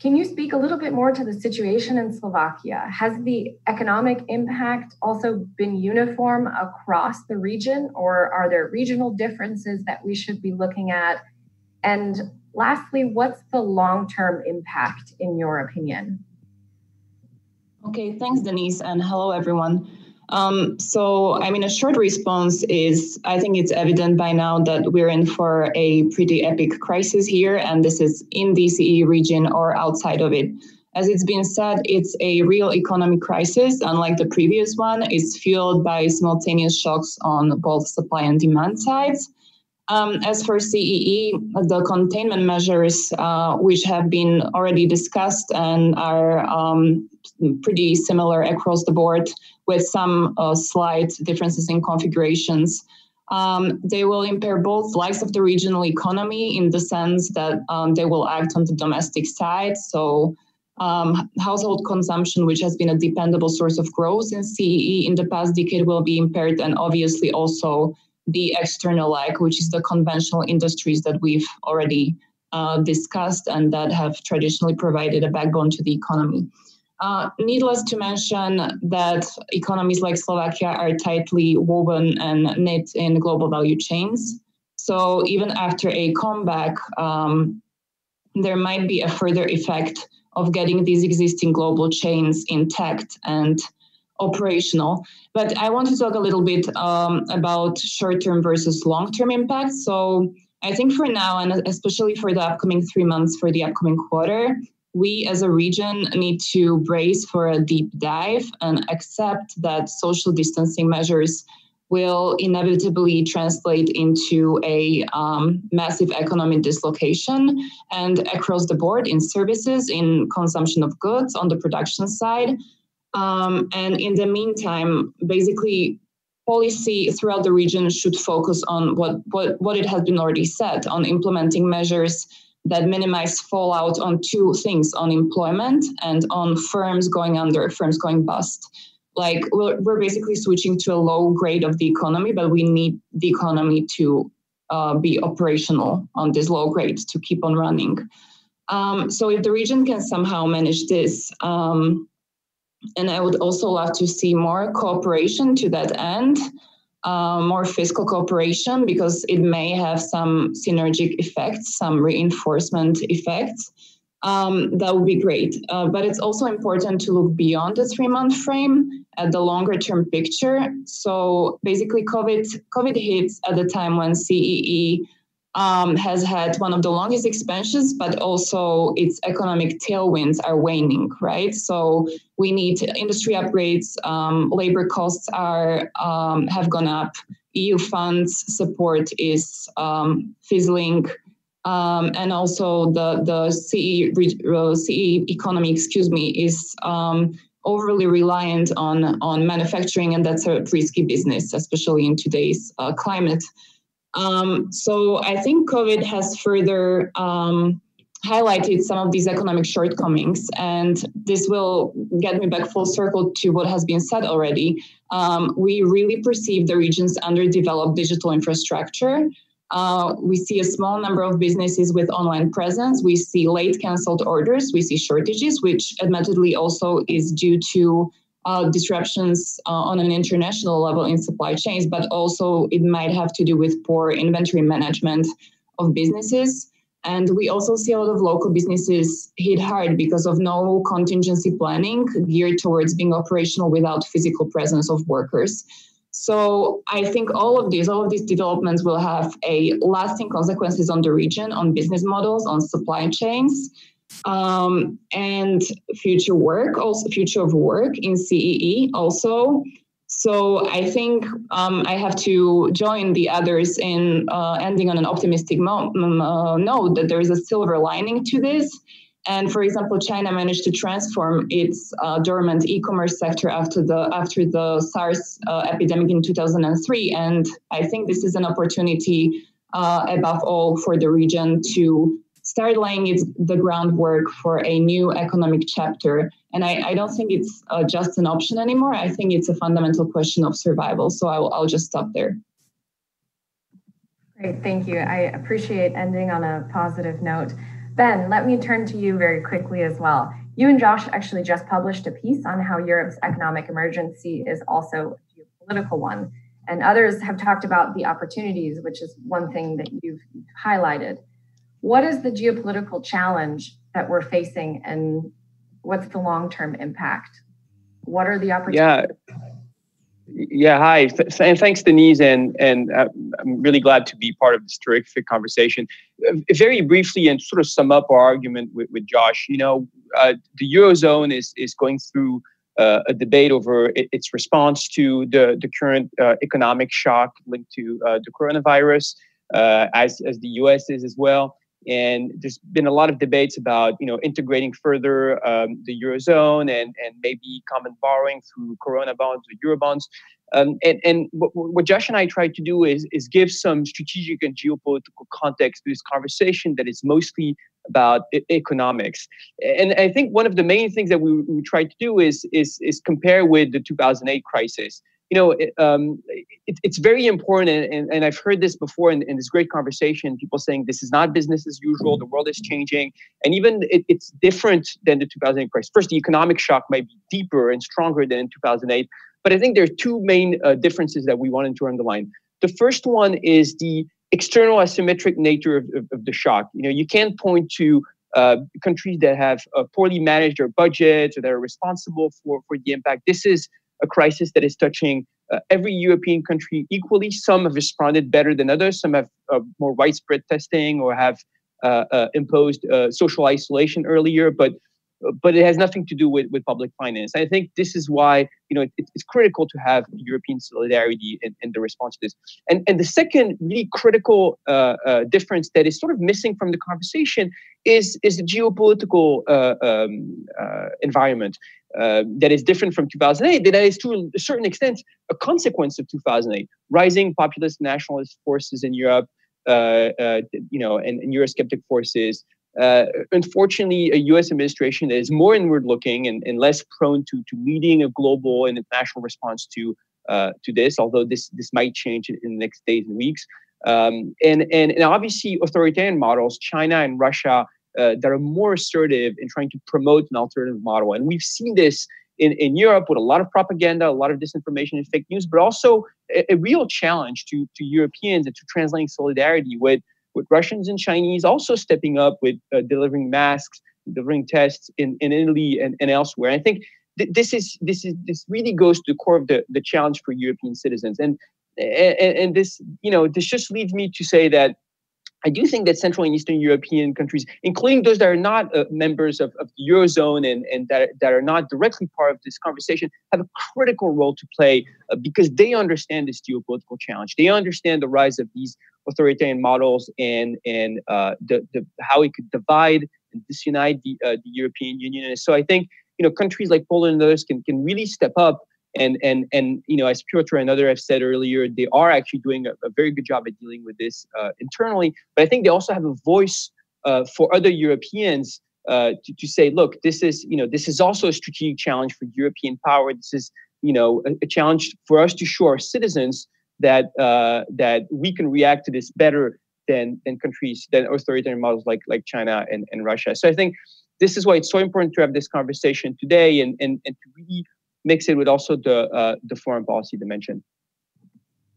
Can you speak a little bit more to the situation in Slovakia? Has the economic impact also been uniform across the region, or are there regional differences that we should be looking at? And lastly, what's the long-term impact in your opinion? Okay, thanks, Denise, and hello, everyone. I mean, a short response is, I think it's evident by now that we're in for a pretty epic crisis here, and this is in the CE region or outside of it. As it's been said, it's a real economic crisis. Unlike the previous one, it's fueled by simultaneous shocks on both supply and demand sides. As for CEE, the containment measures, which have been already discussed and are pretty similar across the board with some slight differences in configurations, they will impair both legs of the regional economy in the sense that they will act on the domestic side. So household consumption, which has been a dependable source of growth in CEE in the past decade, will be impaired, and obviously also the external leg, which is the conventional industries that we've already discussed and that have traditionally provided a backbone to the economy. Needless to mention that economies like Slovakia are tightly woven and knit in global value chains. So even after a comeback, there might be a further effect of getting these existing global chains intact and operational. But I want to talk a little bit about short-term versus long-term impacts. So I think for now, and especially for the upcoming 3 months, for the upcoming quarter, we as a region need to brace for a deep dive and accept that social distancing measures will inevitably translate into a massive economic dislocation, and across the board in services, in consumption of goods, on the production side. And in the meantime, basically, policy throughout the region should focus on what it has been already said, on implementing measures that minimize fallout on two things, on employment and on firms going under, firms going bust. Like, we're basically switching to a low grade of the economy, but we need the economy to be operational on this low grade to keep on running. So if the region can somehow manage this, and I would also love to see more cooperation to that end, more fiscal cooperation, because it may have some synergic effects, some reinforcement effects. That would be great. But it's also important to look beyond the 3 month frame at the longer term picture. So basically COVID hits at the time when CEE has had one of the longest expansions, but also its economic tailwinds are waning, right? So we need industry upgrades, labor costs have gone up, EU funds support is fizzling, and also the CE economy, is overly reliant on manufacturing, and that's a risky business, especially in today's climate. So I think COVID has further highlighted some of these economic shortcomings, and this will get me back full circle to what has been said already. We really perceive the region's underdeveloped digital infrastructure. We see a small number of businesses with online presence. We see late canceled orders. We see shortages, which admittedly also is due to disruptions on an international level in supply chains, but also it might have to do with poor inventory management of businesses. And we also see a lot of local businesses hit hard because of no contingency planning geared towards being operational without physical presence of workers. So I think all of these developments will have a lasting consequences on the region, on business models, on supply chains, and future work, also future of work in CEE also. So I think I have to join the others in ending on an optimistic note that there is a silver lining to this. And for example, China managed to transform its dormant e-commerce sector after the SARS epidemic in 2003. And I think this is an opportunity above all for the region to start laying the groundwork for a new economic chapter. And I don't think it's just an option anymore. I think it's a fundamental question of survival. So I'll just stop there. Great, thank you. I appreciate ending on a positive note. Ben, let me turn to you very quickly as well. You and Josh actually just published a piece on how Europe's economic emergency is also a geopolitical one. And others have talked about the opportunities, which is one thing that you've highlighted. What is the geopolitical challenge that we're facing, and what's the long-term impact? What are the opportunities? Yeah, hi. Thanks, Denise, and I'm really glad to be part of this terrific conversation. Very briefly, and sort of sum up our argument with Josh, the Eurozone is going through a debate over its response to the current economic shock linked to the coronavirus. as the US is as well. And there's been a lot of debates about, you know, integrating further the Eurozone and maybe common borrowing through Corona bonds or Eurobonds. And what Josh and I tried to do is give some strategic and geopolitical context to this conversation that is mostly about economics. And I think one of the main things that we tried to do is compare with the 2008 crisis. You know, it's very important, and I've heard this before in this great conversation, people saying this is not business as usual, the world is changing, and even it's different than the 2008 crisis. First, the economic shock might be deeper and stronger than in 2008, but I think there are two main differences that we wanted to underline. The first one is the external asymmetric nature of the shock. You know, you can't point to countries that have poorly managed their budgets or that are responsible for the impact. This is a crisis that is touching every European country equally. Some have responded better than others. Some have more widespread testing or have imposed social isolation earlier, but it has nothing to do with public finance. I think this is why, you know, it's critical to have European solidarity in the response to this. And the second really critical difference that is sort of missing from the conversation is the geopolitical environment that is different from 2008. That is, to a certain extent, a consequence of 2008. Rising populist nationalist forces in Europe, you know, and Eurosceptic forces. Unfortunately, a U.S. administration that is more inward-looking and less prone to leading a global and international response to this, although this might change in the next days and weeks. And obviously, authoritarian models, China and Russia, that are more assertive in trying to promote an alternative model. And we've seen this in Europe with a lot of propaganda, a lot of disinformation and fake news, but also a real challenge to Europeans and to translating solidarity with Russians and Chinese also stepping up with delivering masks, delivering tests in Italy and elsewhere. And I think this really goes to the core of the challenge for European citizens. And this, you know, this just leads me to say that I do think that Central and Eastern European countries, including those that are not members of the Eurozone and that are not directly part of this conversation, have a critical role to play because they understand this geopolitical challenge. They understand the rise of these authoritarian models and how it could divide and disunite the European Union. And so I think, you know, countries like Poland and others can really step up. And you know, as Piotr and others have said earlier, they are actually doing a very good job at dealing with this internally. But I think they also have a voice for other Europeans to say, look, this is also a strategic challenge for European power. This is, you know, a challenge for us to show our citizens that we can react to this better than authoritarian models like China and Russia. So I think this is why it's so important to have this conversation today and to really mix it with also the foreign policy dimension.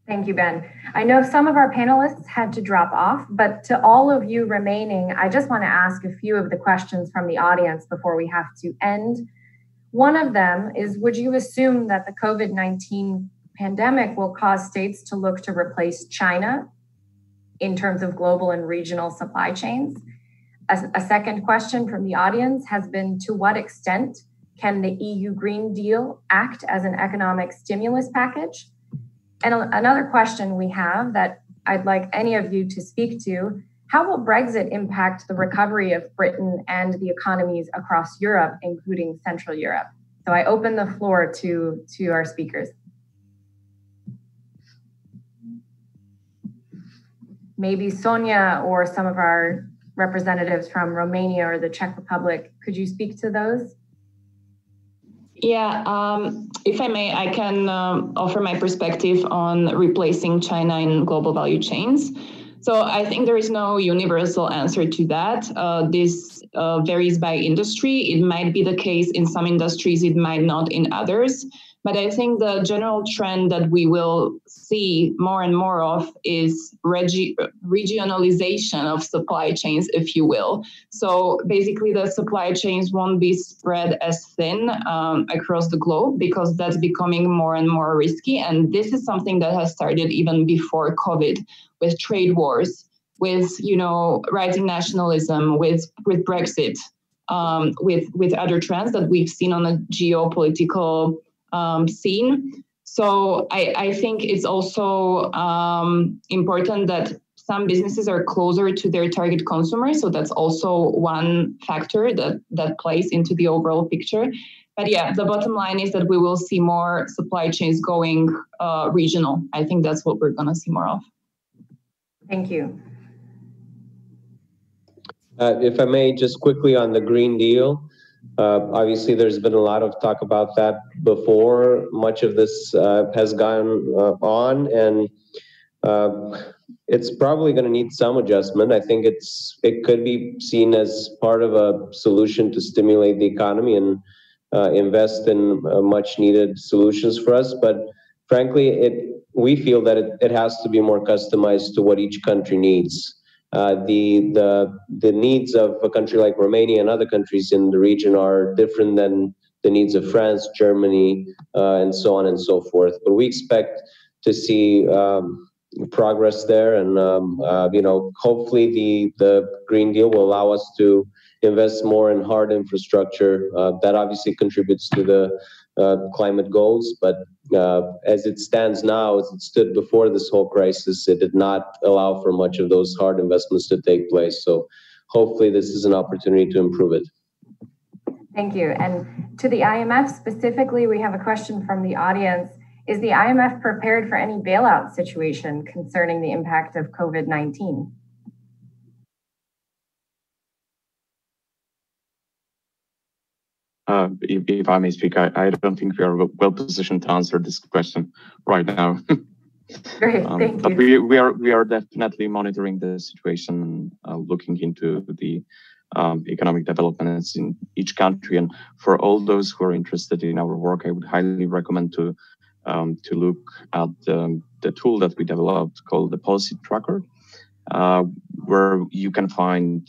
Thank you, Ben. I know some of our panelists had to drop off, but to all of you remaining, I just want to ask a few of the questions from the audience before we have to end. One of them is, would you assume that the COVID-19 pandemic will cause states to look to replace China in terms of global and regional supply chains? A second question from the audience has been, to what extent can the EU Green Deal act as an economic stimulus package? And another question we have that I'd like any of you to speak to, how will Brexit impact the recovery of Britain and the economies across Europe, including Central Europe? So I open the floor to our speakers. Maybe Sonia or some of our representatives from Romania or the Czech Republic, could you speak to those? Yeah, if I may, I can offer my perspective on replacing China in global value chains. So I think there is no universal answer to that. This varies by industry. It might be the case in some industries, it might not in others. But I think the general trend that we will see more and more of is regionalization of supply chains, if you will. So basically the supply chains won't be spread as thin across the globe because that's becoming more and more risky. And this is something that has started even before COVID with trade wars, with, you know, rising nationalism, with Brexit, with other trends that we've seen on the geopolitical scene. So I think it's also important that Some businesses are closer to their target consumer, so that's also one factor that plays into the overall picture. But yeah, the bottom line is that we will see more supply chains going regional. I think that's what we're going to see more of. Thank you. If I may, just quickly on the Green Deal. Obviously, there's been a lot of talk about that before. Much of this has gone on, and it's probably going to need some adjustment. I think it could be seen as part of a solution to stimulate the economy and invest in much-needed solutions for us. But frankly, we feel that it has to be more customized to what each country needs. The needs of a country like Romania and other countries in the region are different than the needs of France, Germany, and so on and so forth. But we expect to see progress there, and hopefully the Green Deal will allow us to invest more in hard infrastructure. That obviously contributes to the climate goals, but as it stands now, as it stood before this whole crisis, it did not allow for much of those hard investments to take place. So hopefully this is an opportunity to improve it. Thank you. And to the IMF specifically, we have a question from the audience. Is the IMF prepared for any bailout situation concerning the impact of COVID-19? If I may speak, I don't think we are well positioned to answer this question right now. Great, thank you. But we are definitely monitoring the situation, looking into the economic developments in each country. And for all those who are interested in our work, I would highly recommend to look at the tool that we developed called the Policy Tracker, where you can find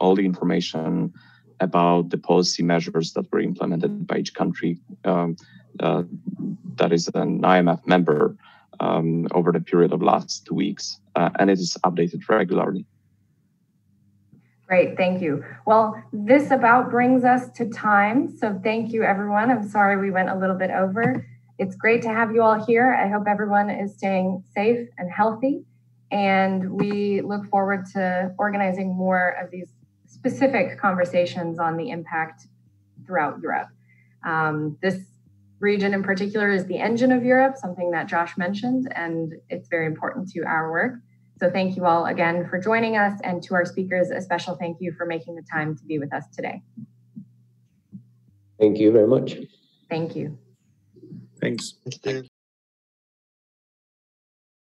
all the information about the policy measures that were implemented by each country that is an IMF member over the period of last 2 weeks, and it is updated regularly. Great, thank you. Well, this about brings us to time, so thank you everyone. I'm sorry we went a little bit over. It's great to have you all here. I hope everyone is staying safe and healthy, and we look forward to organizing more of these specific conversations on the impact throughout Europe. This region in particular is the engine of Europe, something that Josh mentioned, and it's very important to our work. So thank you all again for joining us, and to our speakers, a special thank you for making the time to be with us today. Thank you very much. Thank you. Thanks.